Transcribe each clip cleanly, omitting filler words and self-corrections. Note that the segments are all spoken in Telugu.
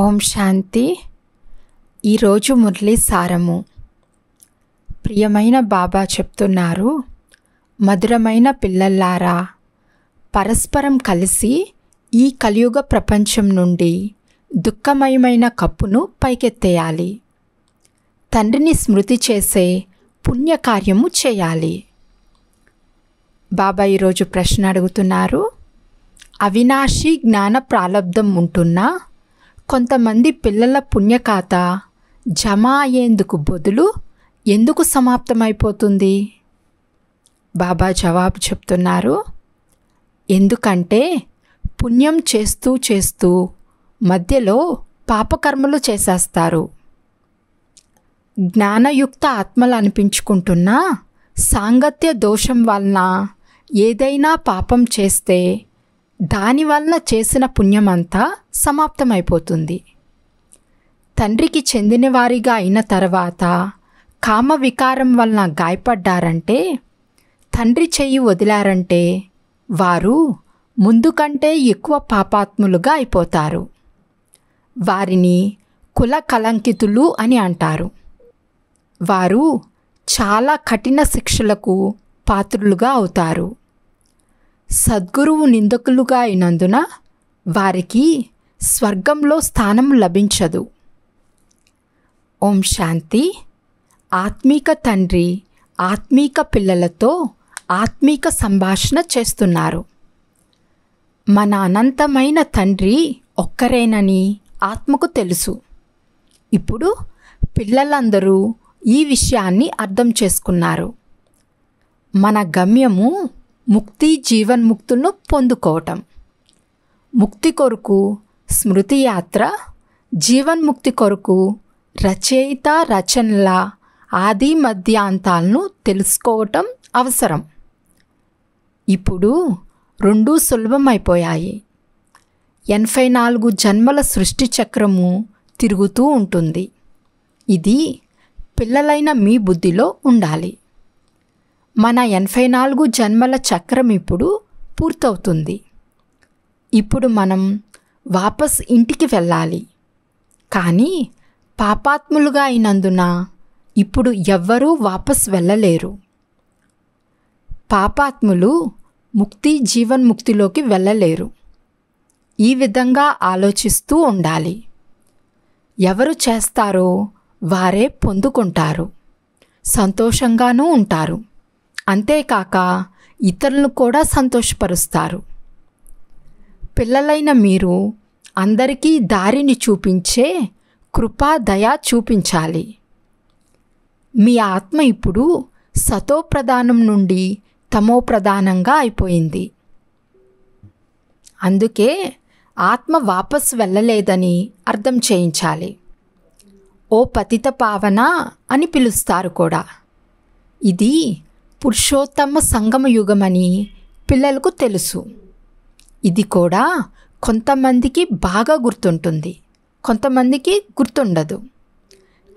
ఓం శాంతి. ఈరోజు మురళి సారము. ప్రియమైన బాబా చెప్తున్నారు, మధురమైన పిల్లలారా, పరస్పరం కలిసి ఈ కలియుగ ప్రపంచం నుండి దుఃఖమయమైన కప్పును పైకెత్తేయాలి. తండ్రిని స్మృతి చేసే పుణ్యకార్యము చేయాలి. బాబా ఈరోజు ప్రశ్న అడుగుతున్నారు. అవినాశి జ్ఞాన ప్రాలబ్ధం ఉంటున్నా కొంతమంది పిల్లల పుణ్యకాత జమ అయ్యేందుకు బదులు ఎందుకు సమాప్తమైపోతుంది? బాబా జవాబు చెప్తున్నారు. ఎందుకంటే పుణ్యం చేస్తూ చేస్తూ మధ్యలో పాపకర్మలు చేసేస్తారు. జ్ఞానయుక్త ఆత్మలు అనిపించుకుంటున్నా సాంగత్య దోషం వలన ఏదైనా పాపం చేస్తే దానివల్ల చేసిన పుణ్యమంతా సమాప్తమైపోతుంది. తండ్రికి చెందినవారిగా అయిన తర్వాత కామ వికారం వలన గాయపడ్డారంటే, తండ్రి చెయ్యి వదిలారంటే వారు ముందు కంటే ఎక్కువ పాపాత్ములుగా అయిపోతారు. వారిని కుల కలంకితులు అని అంటారు. వారు చాలా కఠిన శిక్షలకు పాత్రులుగా అవుతారు. సద్గురువు నిందకులుగా అయినందున వారికి స్వర్గంలో స్థానం లభించదు. ఓం శాంతి. ఆత్మీక తండ్రి ఆత్మీక పిల్లలతో ఆత్మీక సంభాషణ చేస్తున్నారు. మన అనంతమైన తండ్రి ఒక్కరేనని ఆత్మకు తెలుసు. ఇప్పుడు పిల్లలందరూ ఈ విషయాన్ని అర్థం చేసుకున్నారు. మన గమ్యము ముక్తి, జీవన్ముక్తులను పొందుకోవటం. ముక్తి కొరకు స్మృతి యాత్ర, జీవన్ముక్తి కొరకు రచయిత రచనల ఆది మధ్యాంతాలను తెలుసుకోవటం అవసరం. ఇప్పుడు రెండూ సులభమైపోయాయి. 84 జన్మల సృష్టి చక్రము తిరుగుతూ ఉంటుంది. ఇది పిల్లలైన మీ బుద్ధిలో ఉండాలి. మన 84 జన్మల చక్రం ఇప్పుడు పూర్తవుతుంది. ఇప్పుడు మనం వాపస్ ఇంటికి వెళ్ళాలి. కానీ పాపాత్ములుగా అయినందున ఇప్పుడు ఎవ్వరూ వాపస్ వెళ్ళలేరు. పాపాత్ములు ముక్తి, జీవన్ముక్తిలోకి వెళ్ళలేరు. ఈ విధంగా ఆలోచిస్తూ ఉండాలి. ఎవరు చేస్తారో వారే పొందుకుంటారు, సంతోషంగానూ ఉంటారు. అంతేకాక ఇతరులను కూడా సంతోషపరుస్తారు. పిల్లలైన మీరు అందరికీ దారిని చూపించే కృపా, దయ చూపించాలి. మీ ఆత్మ ఇప్పుడు సతో ప్రధానం నుండి తమో ప్రధానంగా అయిపోయింది. అందుకే ఆత్మ వాపస్ వెళ్ళలేదని అర్థం చేయించాలి. ఓ పతిత పావన అని పిలుస్తారు కూడా. ఇది పురుషోత్తమ సంగమ యుగమని పిల్లలకు తెలుసు. ఇది కూడా కొంతమందికి బాగా గుర్తుంటుంది, కొంతమందికి గుర్తుండదు.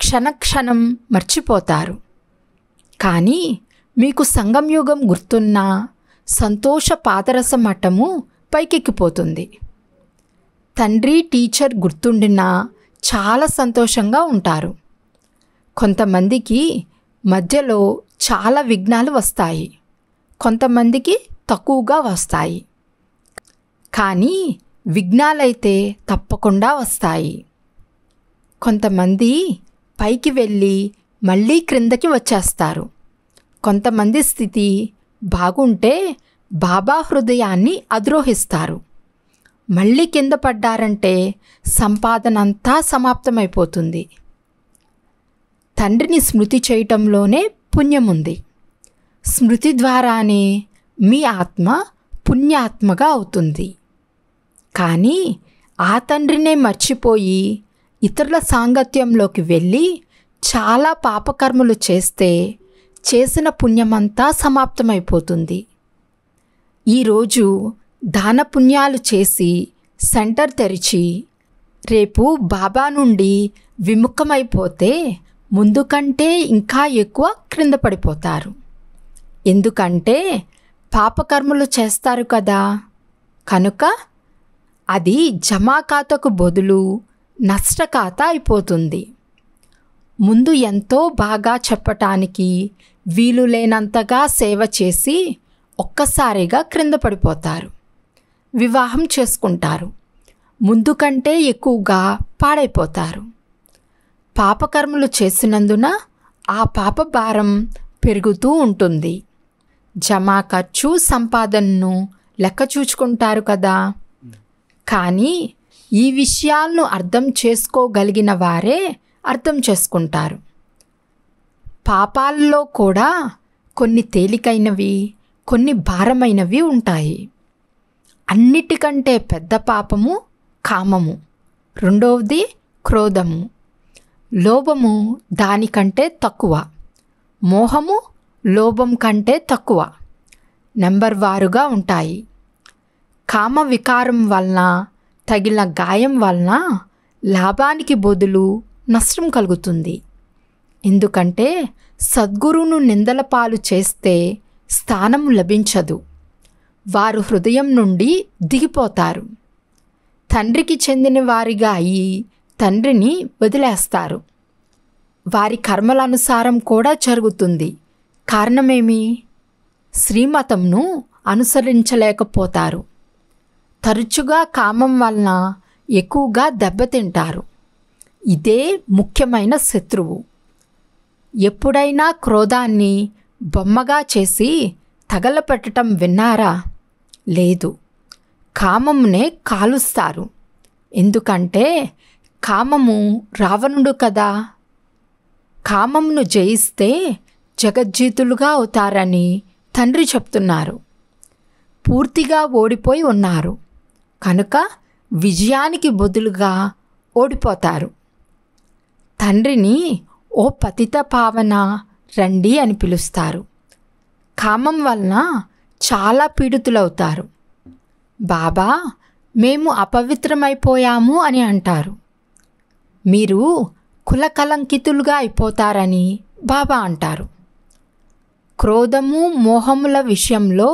క్షణక్షణం మర్చిపోతారు. కానీ మీకు సంగమ యుగం గుర్తున్న సంతోష పాదరస మఠము పైకెక్కిపోతుంది. తండ్రి, టీచర్ గుర్తుండినా చాలా సంతోషంగా ఉంటారు. కొంతమందికి మధ్యలో చాలా విఘ్నాలు వస్తాయి, కొంతమందికి తక్కువగా వస్తాయి. కానీ విఘ్నాలైతే తప్పకుండా వస్తాయి. కొంతమంది పైకి వెళ్ళి మళ్ళీ క్రిందకి వచ్చేస్తారు. కొంతమంది స్థితి బాగుంటే బాబా హృదయాన్ని అధిరోహిస్తారు. మళ్ళీ కింద పడ్డారంటే సంపాదనంతా సమాప్తమైపోతుంది. తండ్రిని స్మృతి చేయటంలోనే పుణ్యముంది. స్మృతి ద్వారానే మీ ఆత్మ పుణ్యాత్మగా అవుతుంది. కానీ ఆ తండ్రినే మర్చిపోయి ఇతరుల సాంగత్యంలోకి వెళ్ళి చాలా పాపకర్మలు చేస్తే చేసిన పుణ్యమంతా సమాప్తమైపోతుంది. ఈరోజు దాన పుణ్యాలు చేసి సెంటర్ తెరిచి రేపు బాబా నుండి విముఖమైపోతే ముందు కంటే ఇంకా ఎక్కువ క్రింద పడిపోతారు. ఎందుకంటే పాపకర్మలు చేస్తారు కదా. కనుక అది జమాఖాతాకు బదులు నష్టకాత అయిపోతుంది. ముందు ఎంతో బాగా చెప్పటానికి వీలు లేనంతగా సేవ చేసి ఒక్కసారిగా క్రింద పడిపోతారు. వివాహం చేసుకుంటారు, ముందు కంటే ఎక్కువగా పాడైపోతారు. పాపకర్మలు చేసినందున ఆ పాప భారం పెరుగుతూ ఉంటుంది. జమా ఖర్చు సంపాదనను లెక్క చూచుకుంటారు కదా, కానీ ఈ విషయాలను అర్థం చేసుకోగలిగిన వారే అర్థం చేసుకుంటారు. పాపాల్లో కూడా కొన్ని తేలికైనవి, కొన్ని భారమైనవి ఉంటాయి. అన్నిటికంటే పెద్ద పాపము కామము, రెండవది క్రోధము, లోభము దానికంటే తక్కువ, మోహము లోభం కంటే తక్కువ నెంబర్ వారుగా ఉంటాయి. కామ వికారం వలన, తగిలిన గాయం వలన లాభానికి బదులు నష్టం కలుగుతుంది. ఎందుకంటే సద్గురువును నిందల పాలు చేస్తే స్థానం లభించదు, వారు హృదయం నుండి దిగిపోతారు. తండ్రికి చెందిన వారిగా అయి తండ్రిని వదిలేస్తారు. వారి కర్మలనుసారం కూడా జరుగుతుంది. కారణమేమి? శ్రీమతంను అనుసరించలేకపోతారు. తరచుగా కామం వలన ఎక్కువగా దెబ్బతింటారు. ఇదే ముఖ్యమైన శత్రువు. ఎప్పుడైనా క్రోధాన్ని బొమ్మగా చేసి తగలపెట్టడం విన్నారా? లేదు, కామంనే కాలుస్తారు. ఎందుకంటే కామము రావణుడు కదా. కామంను జయిస్తే జగజ్జీతులుగా అవుతారని తండ్రి చెప్తున్నారు. పూర్తిగా ఓడిపోయి ఉన్నారు కనుక విజయానికి బదులుగా ఓడిపోతారు. తండ్రిని ఓ పతిత పావన రండి అని పిలుస్తారు. కామం వలన చాలా పీడితులవుతారు. బాబా, మేము అపవిత్రమైపోయాము అని అంటారు. మీరు కులకలంకితులుగా అయిపోతారని బాబా అంటారు. క్రోధము మోహముల విషయంలో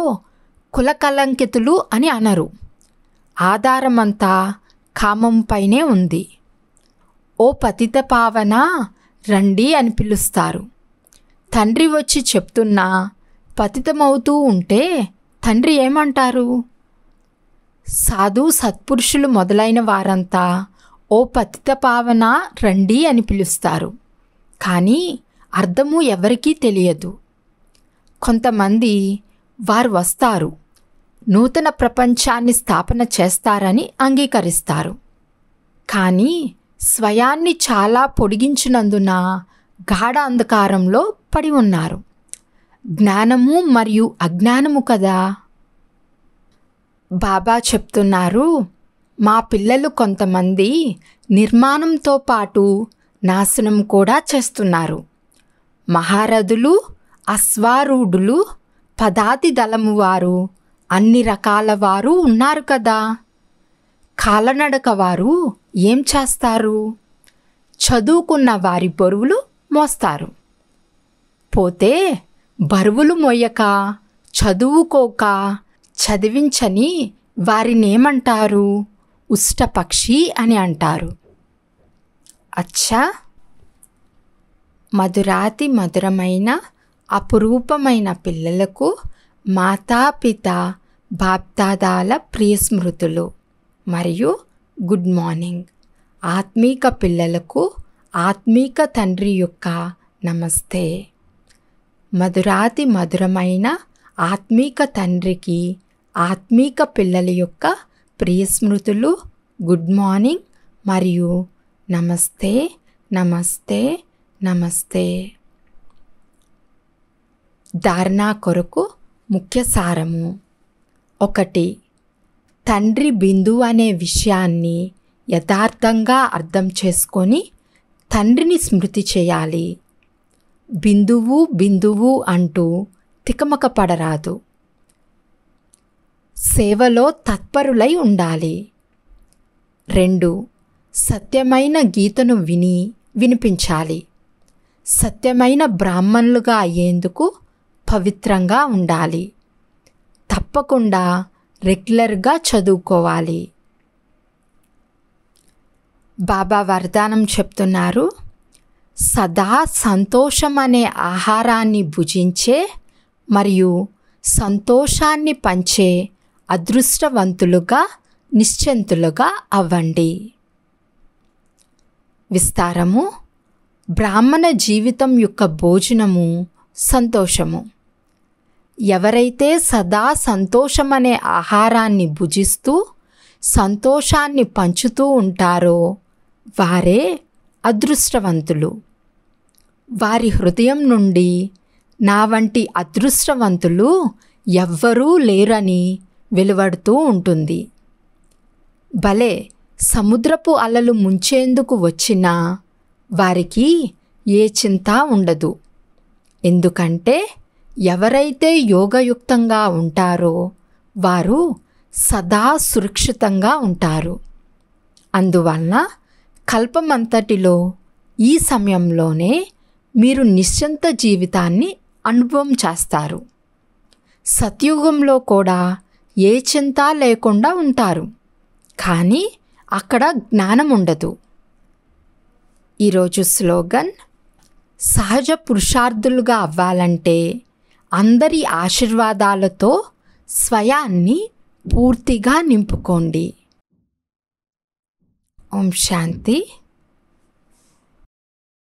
కులకలంకితులు అని అనరు. ఆధారమంతా కామంపైనే ఉంది. ఓ పతిత పావన రండి అని పిలుస్తారు. తండ్రి వచ్చి చెప్తున్నా పతితమవుతూ ఉంటే తండ్రి ఏమంటారు? సాధు సత్పురుషులు మొదలైన వారంతా ఓ పతిత పావన రండి అని పిలుస్తారు. కానీ అర్థము ఎవరికీ తెలియదు. కొంతమంది వారు వస్తారు, నూతన ప్రపంచాన్ని స్థాపన చేస్తారని అంగీకరిస్తారు. కానీ స్వయాన్ని చాలా పొడిగించినందున గాఢ అంధకారంలో పడి ఉన్నారు. జ్ఞానము మరియు అజ్ఞానము కదా. బాబా చెప్తున్నారు, మా పిల్లలు కొంతమంది నిర్మాణంతో పాటు నాశనం కూడా చేస్తున్నారు. మహారథులు, అశ్వారూఢులు, పదాతి దళము వారు, అన్ని రకాల వారు ఉన్నారు కదా. కాలనడక వారు ఏం చేస్తారు? చదువుకున్న వారి బరువులు మోస్తారు. పోతే బరువులు మోయక చదువుకోక చదివించని వారినేమంటారు? ఉష్టపక్షి అని అంటారు. అచ్చా, మధురాతి మధురమైన అపురూపమైన పిల్లలకు మాతాపిత బాప్దాదాల ప్రియ స్మృతులు మరియు గుడ్ మార్నింగ్. ఆత్మీక పిల్లలకు ఆత్మీక తండ్రి యొక్క నమస్తే. మధురాతి మధురమైన ఆత్మీక తండ్రికి ఆత్మీక పిల్లల యొక్క ప్రియ స్మృతులు, గుడ్ మార్నింగ్ మరియు నమస్తే, నమస్తే, నమస్తే. ధారణ కొరకు ముఖ్య సారము. 1. తండ్రి బిందు అనే విషయాన్ని యథార్థంగా అర్థం చేసుకొని తండ్రిని స్మృతి చేయాలి. బిందువు బిందువు అంటూ తికమక పడరాదు. సేవలో తత్పరులై ఉండాలి. 2. సత్యమైన గీతను వినిపించాలి. సత్యమైన బ్రాహ్మణులుగా అయ్యేందుకు పవిత్రంగా ఉండాలి. తప్పకుండా రెగ్యులర్గా చదువుకోవాలి. బాబా వరదానం చెప్తున్నారు. సదా సంతోషమనే ఆహారాన్ని భుజించే మరియు సంతోషాన్ని పంచే అదృష్టవంతులుగా నిశ్చంతులుగా అవ్వండి. విస్తారము. బ్రాహ్మణ జీవితం యొక్క భోజనము సంతోషము. ఎవరైతే సదా సంతోషమనే ఆహారాన్ని భుజిస్తూ సంతోషాన్ని పంచుతూ ఉంటారో వారే అదృష్టవంతులు. వారి హృదయం నుండి నా వంటి అదృష్టవంతులు ఎవ్వరూ లేరని వెలువడుతూ ఉంటుంది. భలే సముద్రపు అలలు ముంచేందుకు వచ్చినా వారికి ఏ చింత ఉండదు. ఎందుకంటే ఎవరైతే యోగయుక్తంగా ఉంటారో వారు సదా సురక్షితంగా ఉంటారు. అందువల్ల కల్పమంతటిలో ఈ సమయంలోనే మీరు నిశ్చింత జీవితాన్ని అనుభవం చేస్తారు. సత్యుగంలో కూడా ఏ చింత లేకుండా ఉంటారు, కానీ అక్కడ జ్ఞానం ఉండదు. ఈరోజు స్లోగన్: సహజ పురుషార్థులుగా అవ్వాలంటే అందరి ఆశీర్వాదాలతో స్వయాన్ని పూర్తిగా నింపుకోండి. ఓం శాంతి.